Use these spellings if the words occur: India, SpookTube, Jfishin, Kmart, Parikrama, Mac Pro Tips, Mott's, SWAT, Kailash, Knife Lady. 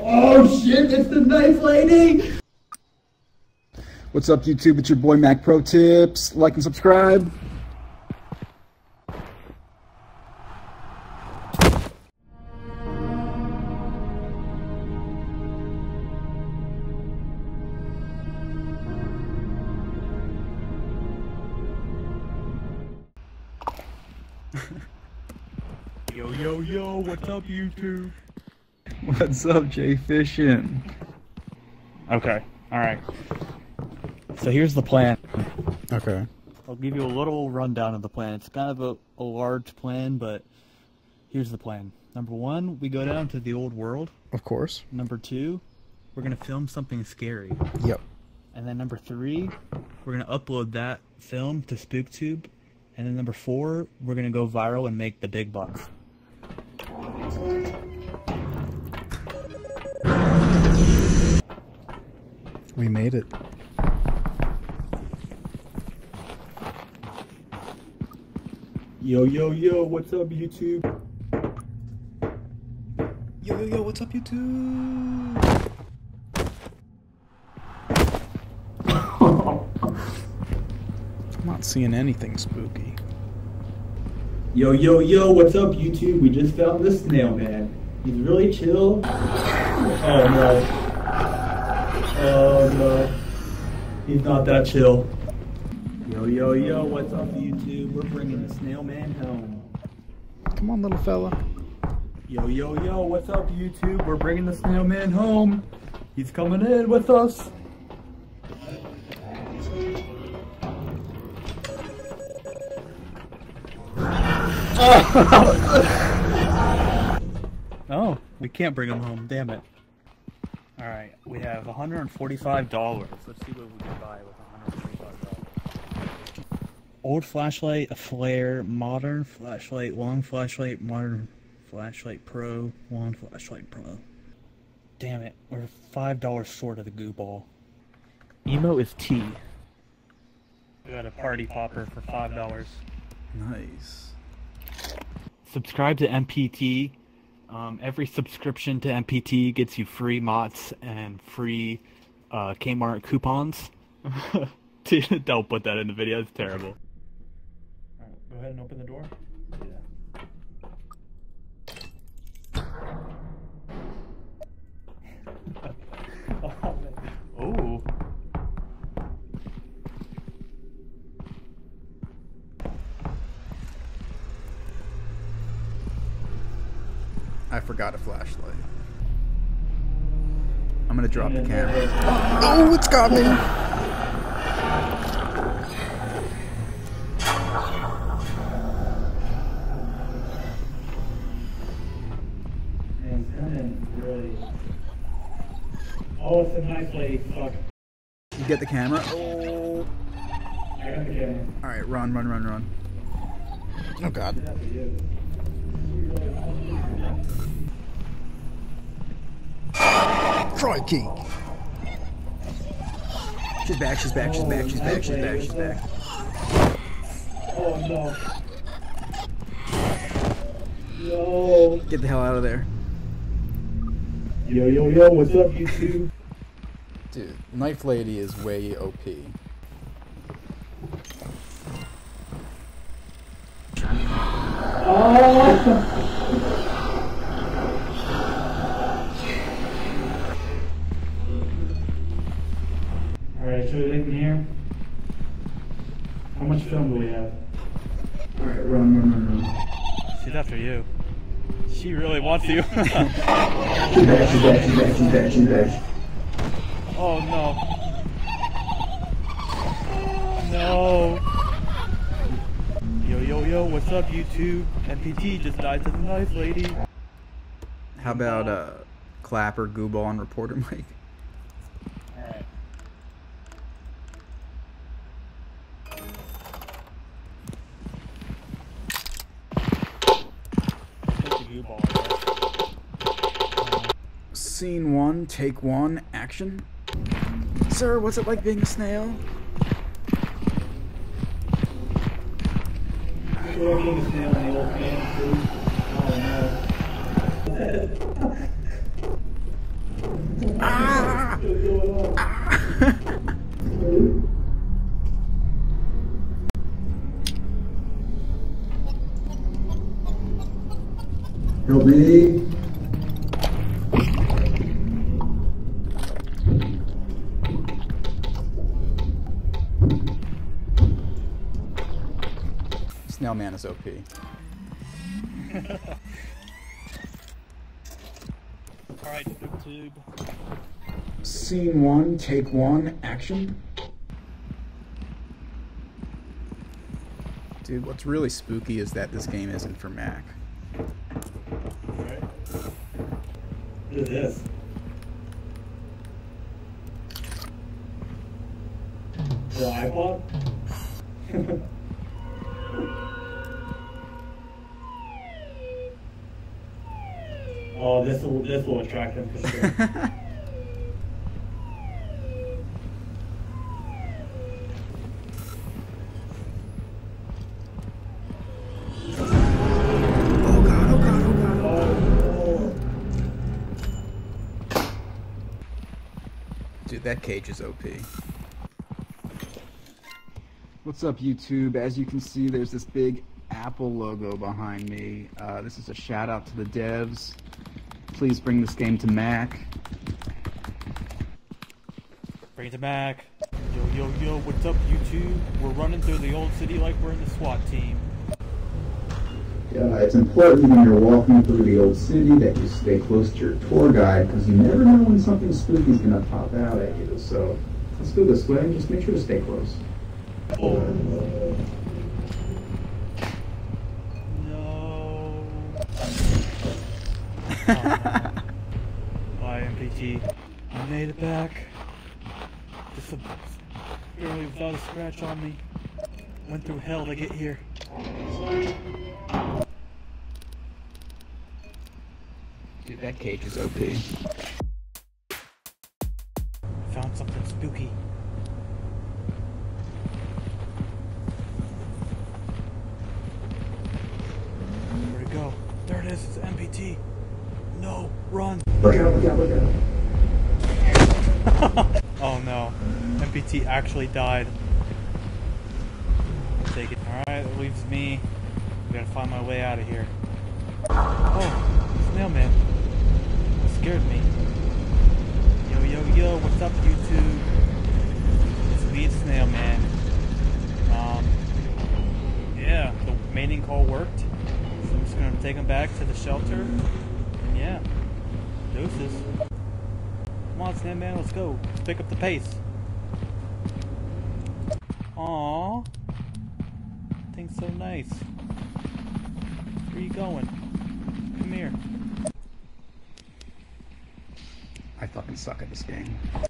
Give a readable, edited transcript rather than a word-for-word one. Oh shit, it's the Knife Lady! What's up YouTube, it's your boy Mac Pro Tips. Like and subscribe. Yo, yo, yo, what's up YouTube? What's up, Jfishin? Okay, alright. So here's the plan. Okay. I'll give you a little rundown of the plan. It's kind of a large plan, but here's the plan. Number 1, we go down to the old world. Of course. Number 2, we're going to film something scary. Yep. And then number 3, we're going to upload that film to SpookTube. And then number 4, we're going to go viral and make the big bucks. We made it. Yo, yo, yo, what's up, YouTube? Yo, yo, yo, what's up, YouTube? I'm not seeing anything spooky. Yo, yo, yo, what's up, YouTube? We just found this snail man. He's really chill. Oh, no. Oh no, he's not that chill. Yo, yo, yo, what's up YouTube? We're bringing the snail man home. Come on, little fella. Yo, yo, yo, what's up YouTube? We're bringing the snail man home. He's coming in with us. Oh, we can't bring him home, damn it. Alright, we have $145. Let's see what we can buy with $145. Old flashlight, a flare, modern flashlight, long flashlight, modern flashlight pro, long flashlight pro. Damn it, we're $5 short of the goo ball. Emo is tea. We got a party popper for $5. Nice. Subscribe to MPT. Every subscription to MPT gets you free Mott's and free Kmart coupons. Dude, don't put that in the video, it's terrible. Alright, go ahead and open the door. Yeah. Oh. I forgot a flashlight. I'm gonna drop the camera. Oh, it's got me! Oh, it's a nice lady. Fuck. You get the camera? Oh. I got the camera. Alright, run, run, run, run. Oh, God. Crikey! She's back, she's back, she's back, she's back, she's back, she's back. Oh no. No. Get the hell out of there. Yo, yo, yo, what's up, YouTube? Dude, Knife Lady is way OP. Oh! So in here, how much film do we have? All right, run, run, run, run. She's after you. She really wants you. She's back, she's back, she's back, she's back, she's back. Oh no! No! Yo, yo, yo! What's up, YouTube? MPT just died to the Knife Lady. How about Clapper, Gooball, and Reporter Mike? Scene 1, take 1, action. Sir, what's it like being a snail? mailman is OP. Alright, SpookTube. Scene 1, take 1, action. Dude, what's really spooky is that this game isn't for Mac. Right. It is. The iPod? Oh, this will attract them for sure. Oh god, oh god, oh god, oh god. Dude, that cage is OP. What's up, YouTube? As you can see, there's this big Apple logo behind me. This is a shout out to the devs. Please bring this game to Mac. Bring it to Mac. Yo, yo, yo, what's up, YouTube? We're running through the old city like we're in the SWAT team. Yeah, it's important when you're walking through the old city that you stay close to your tour guide, because you never know when something spooky is going to pop out at you. So let's go this way and just make sure to stay close. Oh. No. Bye, MPT. I made it back. Just barely without a scratch on me. Went through hell to get here. Dude, that cage is OP. Found something spooky. There it is, it's MPT. No, run. Look out, look out, look out. Oh no, MPT actually died. Take it. Alright, it leaves me. I gotta find my way out of here. Oh, snailman. That scared me. Yo, yo, yo, what's up, YouTube? It's me, snailman. Yeah, the mating call worked. I'm just gonna take him back to the shelter, and yeah, deuces. Come on, Sandman, let's go. Let's pick up the pace. Aww, thing's so nice. Where are you going? Come here. I fucking suck at this game.